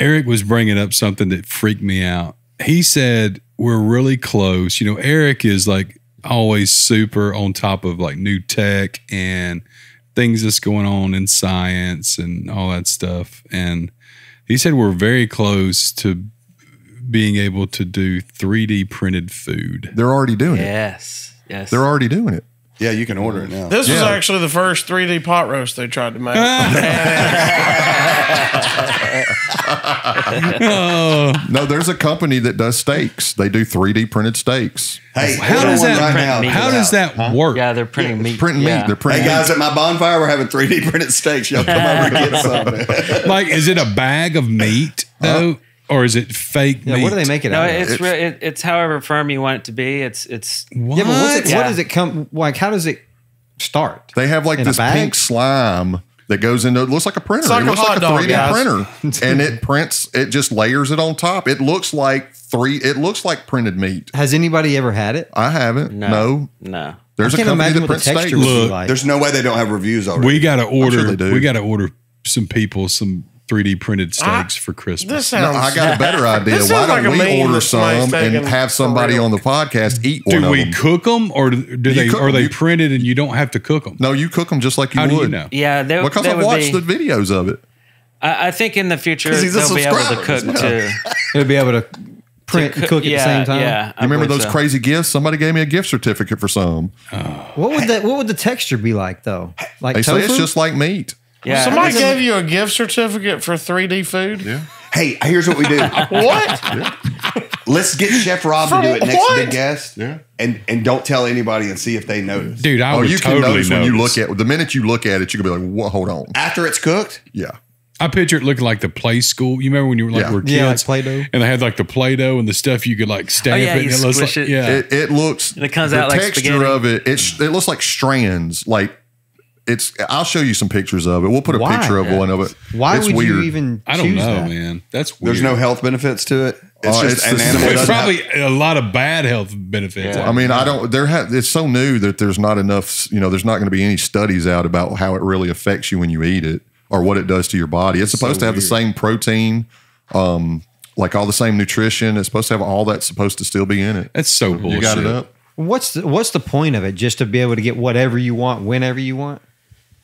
Eric was bringing up something that freaked me out. He said, we're really close. You know, Eric is like always super on top of like new tech and things that's going on in science and all that stuff. And he said, we're very close to being able to do 3D printed food. They're already doing it. Yes. They're already doing it. Yeah, you can order it now. This was actually the first 3D pot roast they tried to make. No, there's a company that does steaks. They do 3D printed steaks. Hey, how does that work? Yeah, they're printing meat. Hey, guys, at my bonfire, we're having 3D printed steaks. Y'all come over and get some. Like, is it a bag of meat, though? Or is it fake meat? What do they make it out of? It's however firm you want it to be. It's what? Yeah, but what does it come, like, how does it start? They have like this pink slime that goes into, it looks like a printer. It's like a 3D printer. And it prints, it just layers it on top. It looks like it looks like printed meat. Has anybody ever had it? I haven't. No. There's a company that prints steaks. Look, there's no way they don't have reviews already. We got to order, some people, 3D printed steaks for Christmas. I got a better idea. Why don't we order some and have somebody on the podcast eat one of them? Do we cook them, or are they printed and you don't have to cook them? No, you cook them just like you would. How do you know? Yeah, because I watched the videos of it. I think in the future they'll be able to cook too. They'll be able to print and cook at the same time. Yeah, you remember those crazy gifts? Somebody gave me a gift certificate for some. What would the texture be like though? Like, they say it's just like meat. Yeah. Somebody gave you a gift certificate for 3D food? Yeah. Hey, here's what we do. Let's get Chef Rob to do it next big guest. Yeah. And don't tell anybody and see if they notice. Dude, I would totally notice. When you look at, the minute you look at it, you're going to be like, whoa, hold on. After it's cooked? Yeah. I picture it looking like the play school. You remember when you were like, kids? Yeah, like Play-Doh. And they had like the Play-Doh and the stuff you could like stamp it. And it looks like, it looks, and it comes out like spaghetti. The texture of it, it looks like strands, like, I'll show you some pictures of it. We'll put a picture of one of it. Why would you even? I don't know, man. That's weird. There's no health benefits to it. It's just an animal. There's probably a lot of bad health benefits. Yeah. I mean, I don't. It's so new that there's not enough. You know, there's not going to be any studies out about how it really affects you when you eat it or what it does to your body. It's supposed to have the same protein, like all the same nutrition. It's supposed to have all that's supposed to still be in it. That's so bullshit. You got it up. What's the point of it? Just to be able to get whatever you want, whenever you want.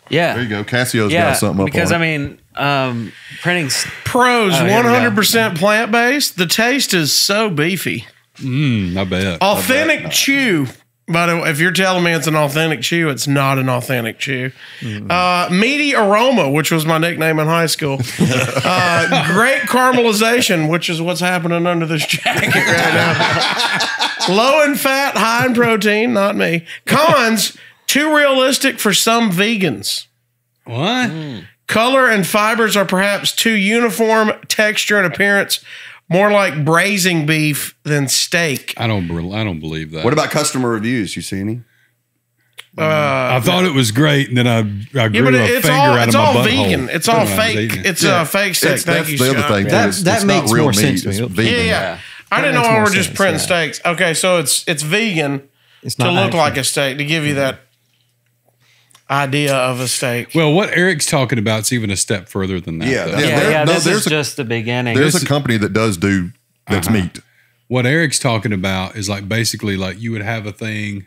Yeah. There you go. Casio's got something up because, on it. Printing's... Pros, 100% plant-based. The taste is so beefy. I bet. Authentic chew. By the way, if you're telling me it's an authentic chew, it's not an authentic chew. Meaty aroma, which was my nickname in high school. Great caramelization, which is what's happening under this jacket right now. Low in fat, high in protein. Not me. Cons... Too realistic for some vegans. What? Color and fibers are perhaps too uniform, texture and appearance more like braising beef than steak. I don't believe that. What about customer reviews? You see any? I thought it was great, and then I grew a finger out of my butthole. It's all vegan. It's all fake. It's fake steak. Thank you, Sean. That makes more sense to me. Yeah. I didn't know I were just printing steaks. Okay, so it's vegan to look like a steak, to give you that idea of a steak. Well, what Eric's talking about is even a step further than that. This is just the beginning. There's a company that does meat. What Eric's talking about is like basically like you would have a thing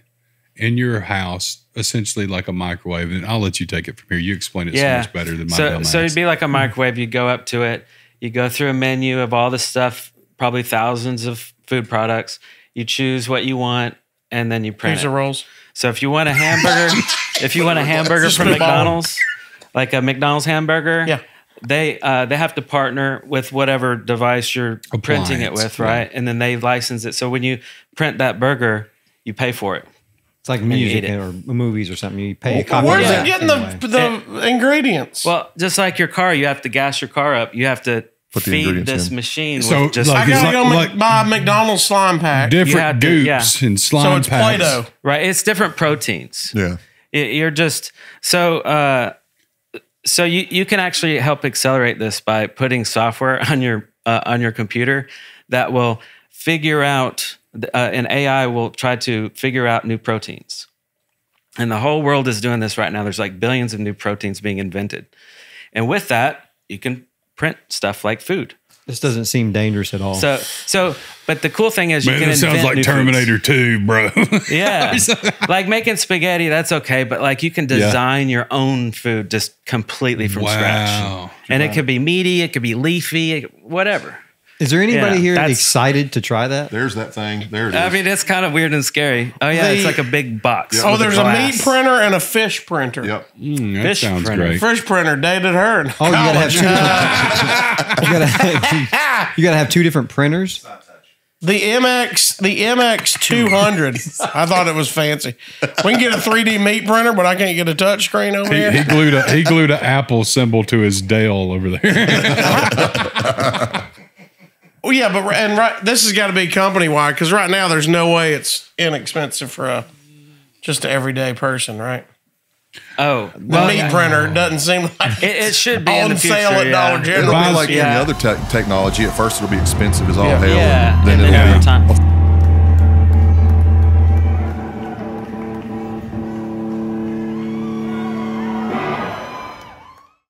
in your house, essentially like a microwave, and I'll let you take it from here. You explain it so much better than my dumb ass. So it'd be like a microwave. You go up to it. You go through a menu of all the stuff, probably thousands of food products. You choose what you want, and then you print it. Here's the rolls. So if you want a hamburger, from McDonald's, like a McDonald's hamburger, they have to partner with whatever device you're printing it with, right? And then they license it. So when you print that burger, you pay for it. It's like music or movies or something. You pay a copy. Where's it getting the ingredients? Well, just like your car, you have to gas your car up. You have to feed this machine. So just like, I gotta go buy McDonald's slime pack. Different dupes and slime packs. So it's Play-Doh, right? It's different proteins. Yeah, you're just so you can actually help accelerate this by putting software on your computer that will figure out an AI will try to figure out new proteins, and the whole world is doing this right now. There's like billions of new proteins being invented, and with that you can print stuff like food. This doesn't seem dangerous at all. So, but the cool thing is, man, you can invent new foods. It sounds like Terminator 2, bro. Yeah. Like making spaghetti, that's okay. But like you can design your own food just completely from scratch. And it could be meaty, it could be leafy, whatever. Is there anybody here excited to try that? There's that thing. There it is. I mean, it's kind of weird and scary. Oh, yeah. It's like a big box. Yep. Oh, there's a meat printer and a fish printer. Yep. That fish sounds great. Fish printer dated her in college. You got to have two. You got to have two different printers? The MX 200. I thought it was fancy. We can get a 3D meat printer, but I can't get a touch screen over here. He glued an Apple symbol to his Dale over there. Oh yeah, this has got to be company-wide, because right now there's no way it's inexpensive for just an everyday person, right? Oh, well, the meat printer doesn't seem like it should be on in the future, sale at Dollar General. It'll be like any other technology. At first, it'll be expensive as all hell. Yeah, and then it'll be over time.